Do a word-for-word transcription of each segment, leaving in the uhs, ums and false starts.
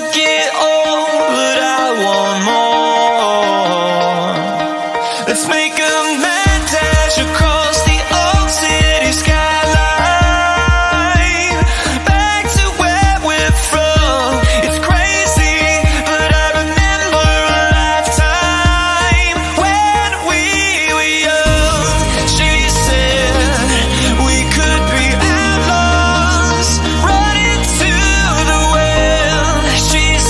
took it all, but I want more. Let's make a mad dash across the old city skyline, back to where we're from. It's crazy, but I remember a lifetime when we were young. She said we could be outlaws, running to the well. She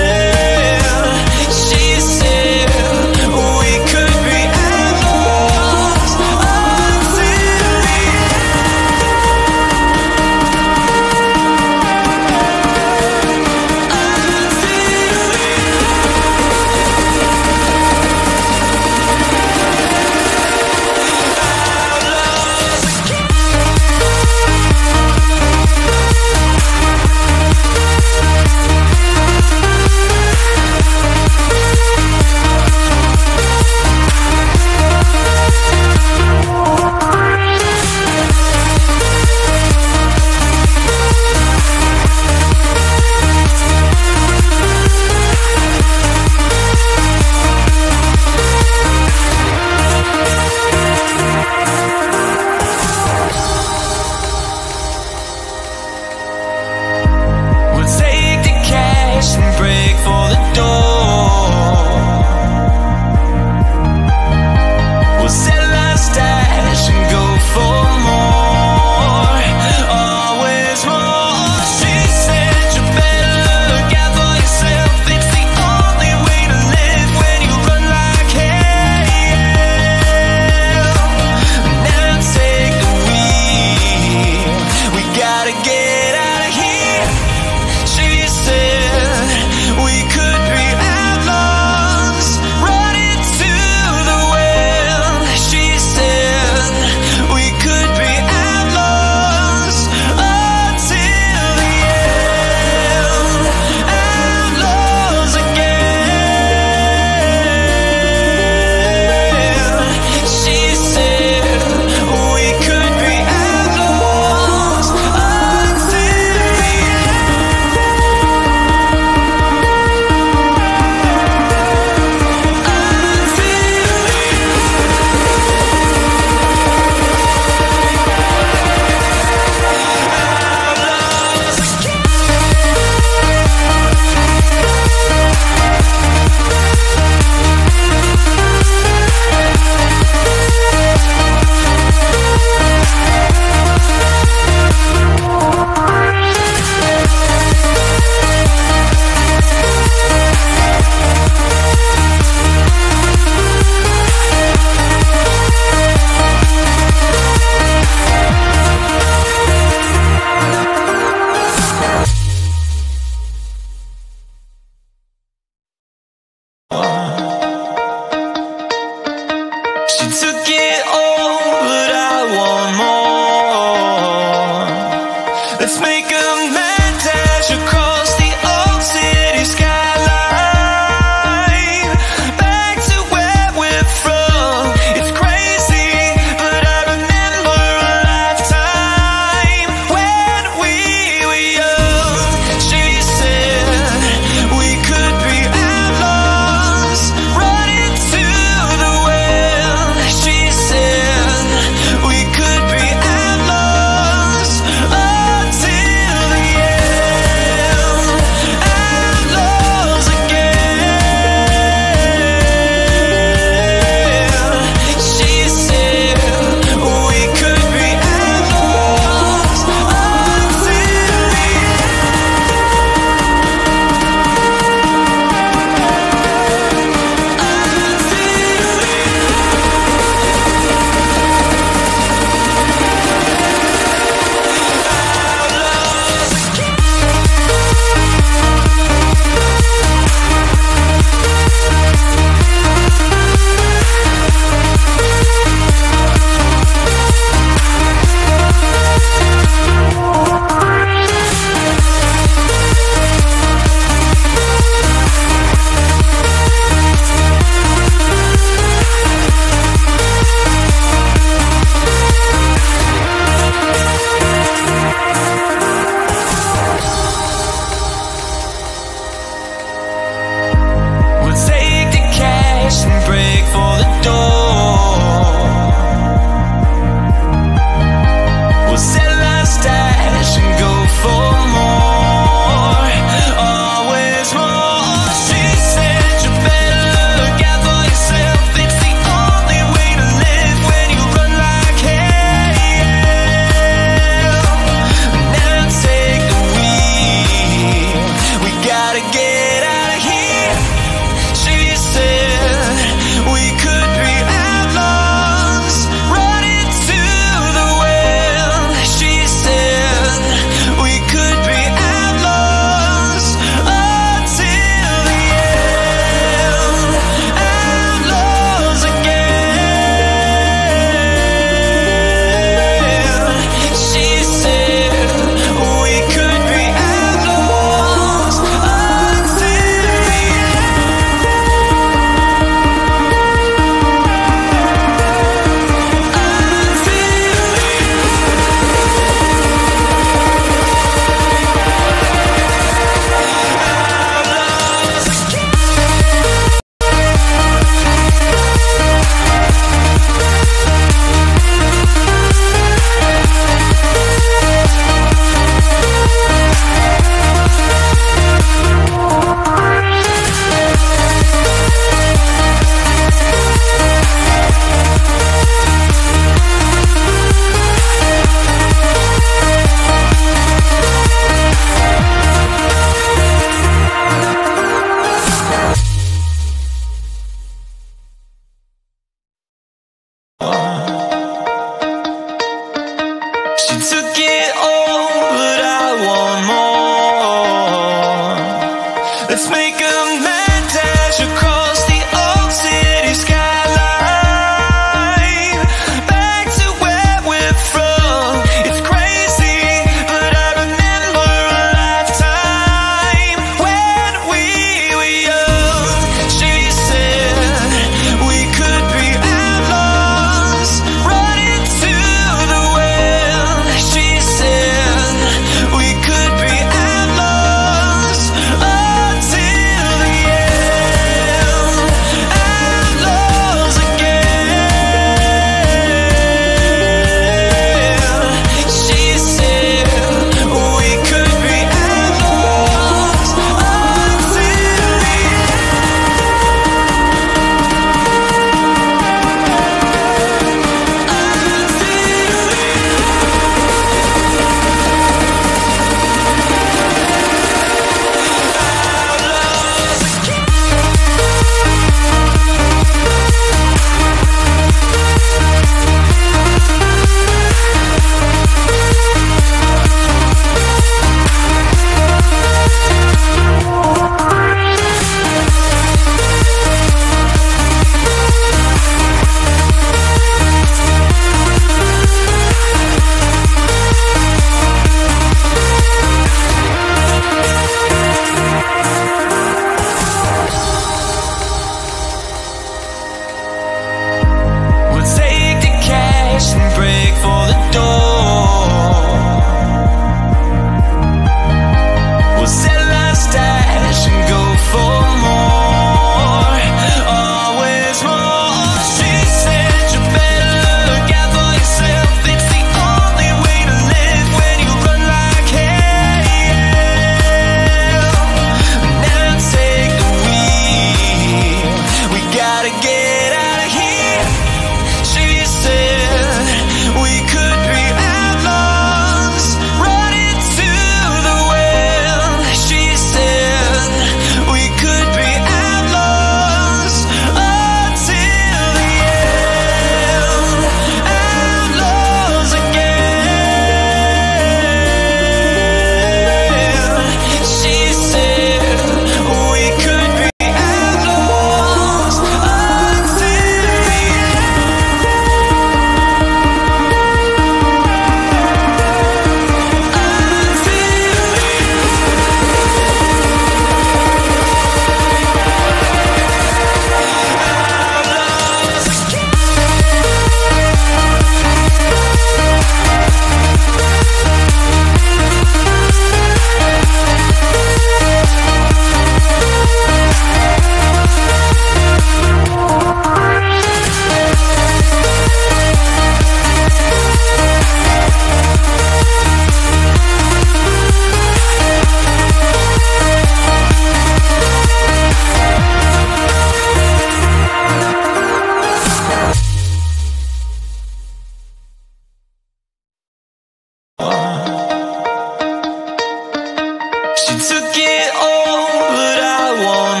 it all, but I want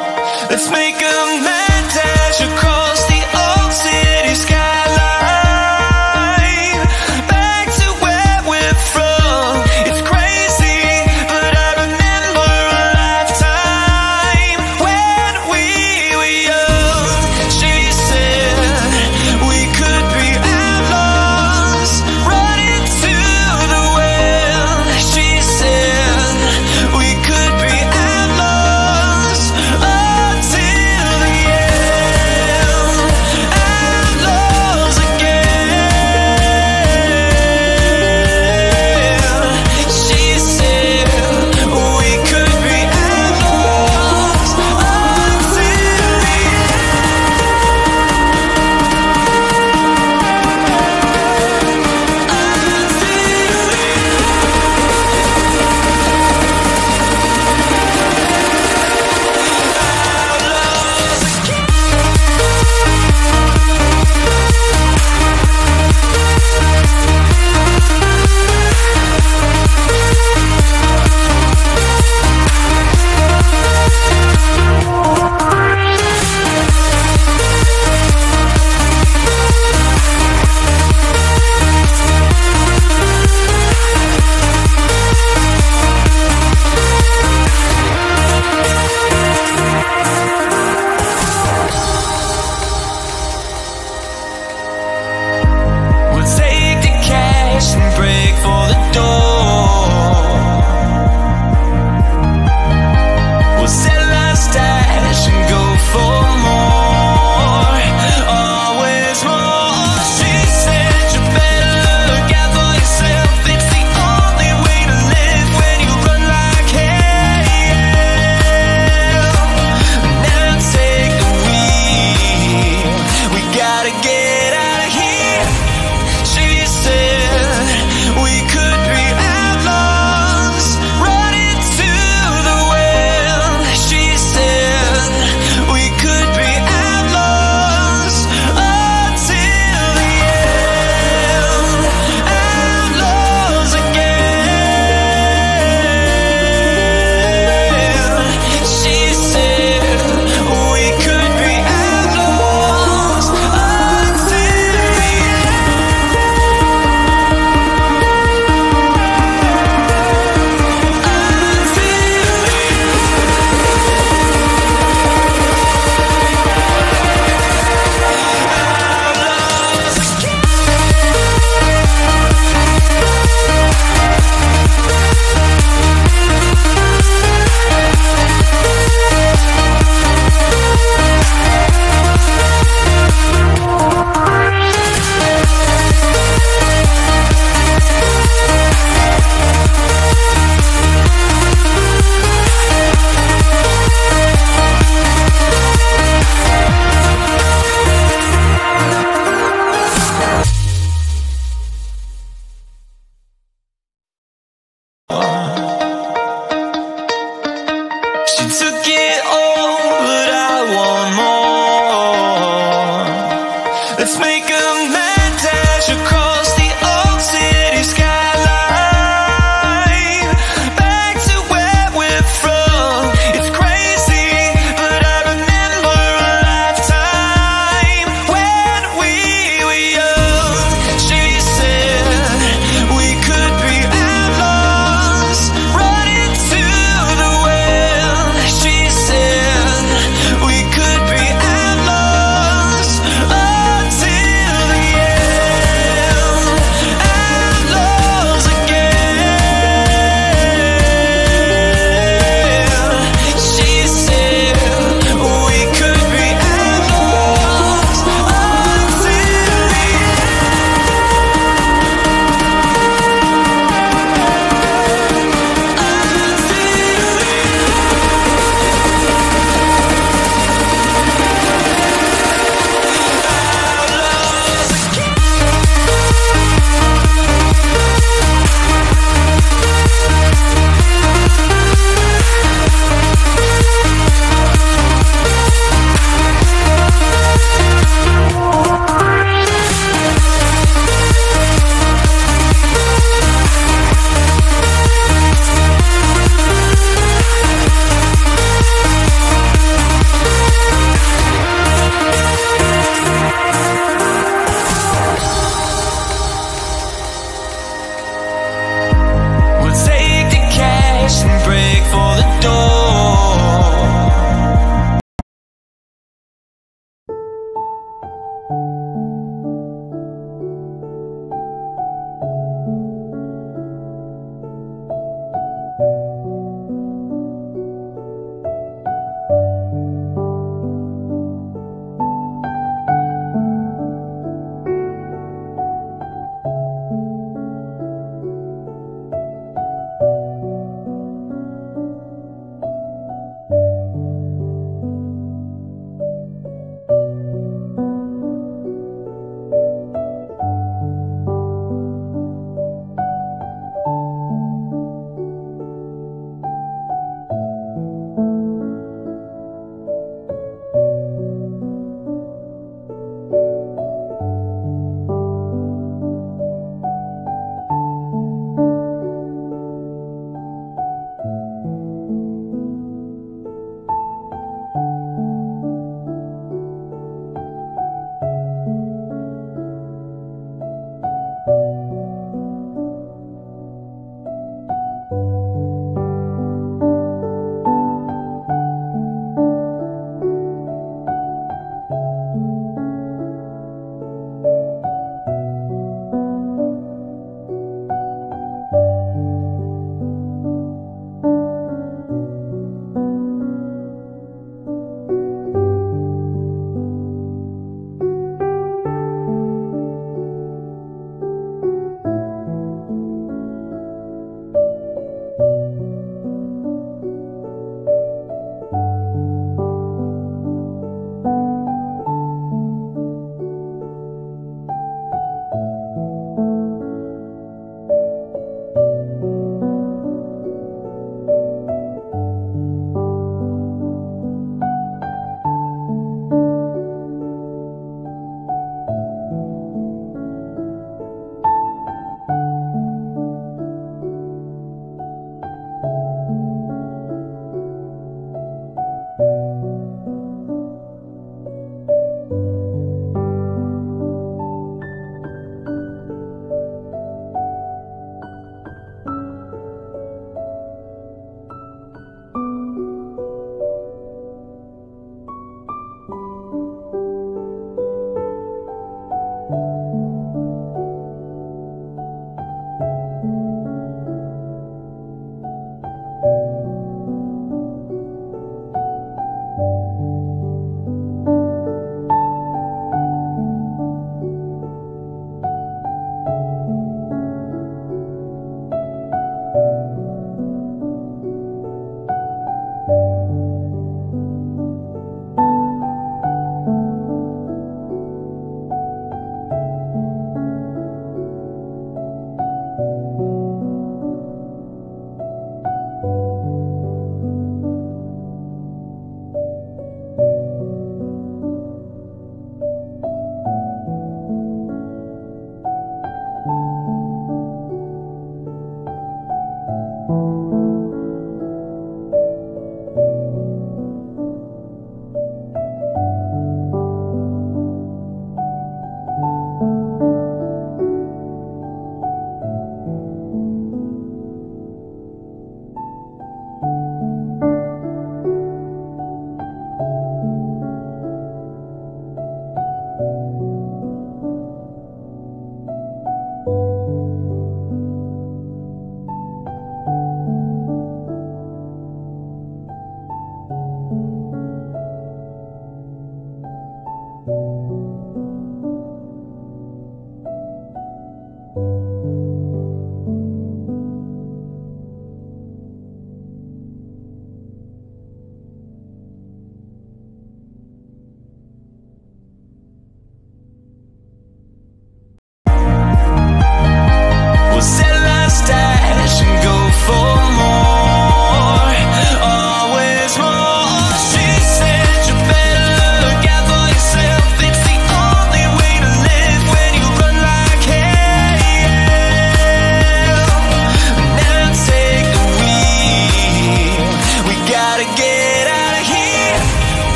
more. Let's make a mad dash across the old city skyline, back to where we're from. It's crazy, but I remember a lifetime when we were young. She said we could be outlaws, running to the well. She said we could be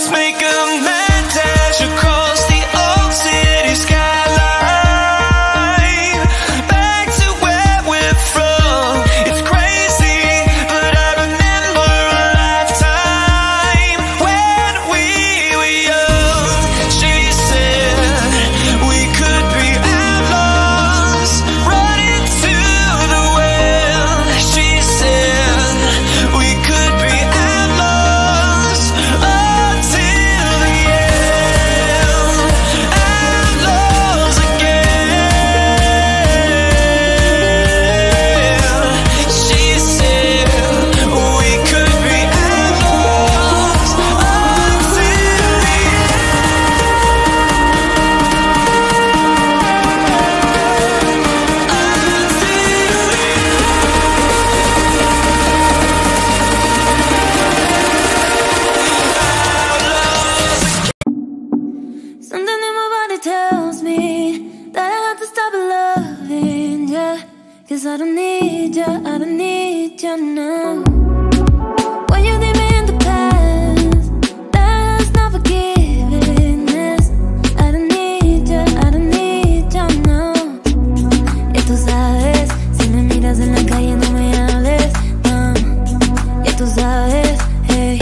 Let's make a mad dash across the old city skyline, back to where we're from. It's crazy, but I remember a lifetime when we were young. She said we could be outlaws, running to the world. She said we could be outlaws. Tells me that I have to stop loving ya, cause I don't need ya, I don't need ya now. When you leave me in the past, that's not forgiveness. I don't need ya, I don't need ya now. Y tú sabes, si me miras en la calle no me hables, no. Y tú sabes, hey,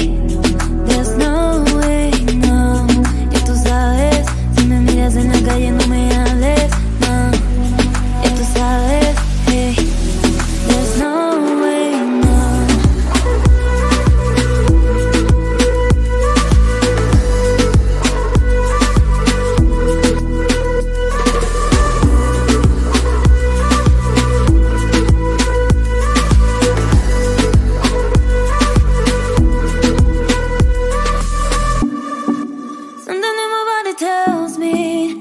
there's no way, no. Y tú sabes, en la calle no me hables, no. Y tú sabes, hey, there's no way, no. Something in my body tells me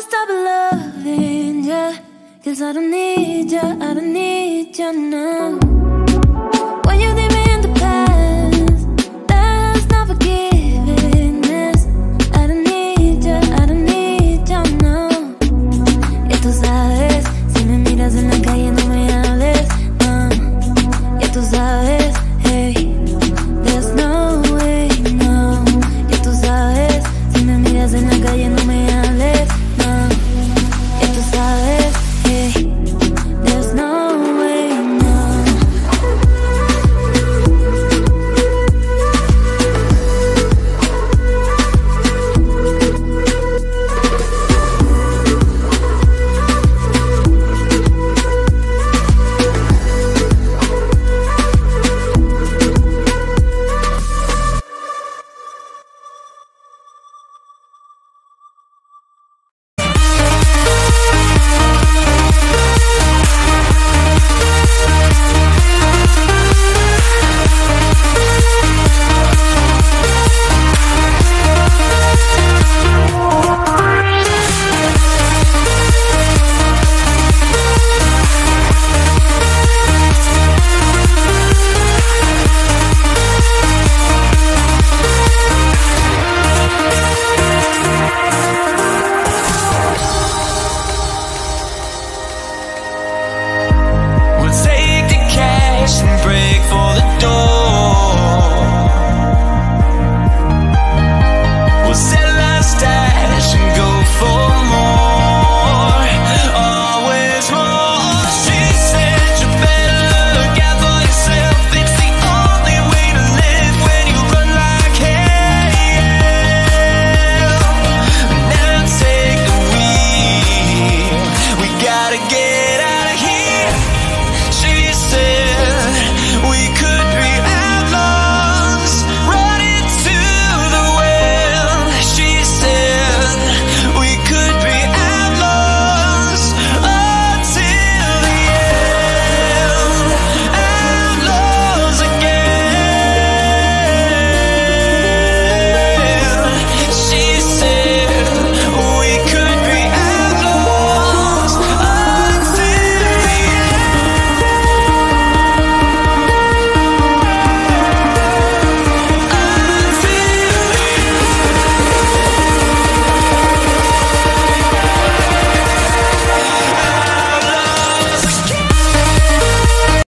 stop loving ya, cause I don't need ya, I don't need ya now.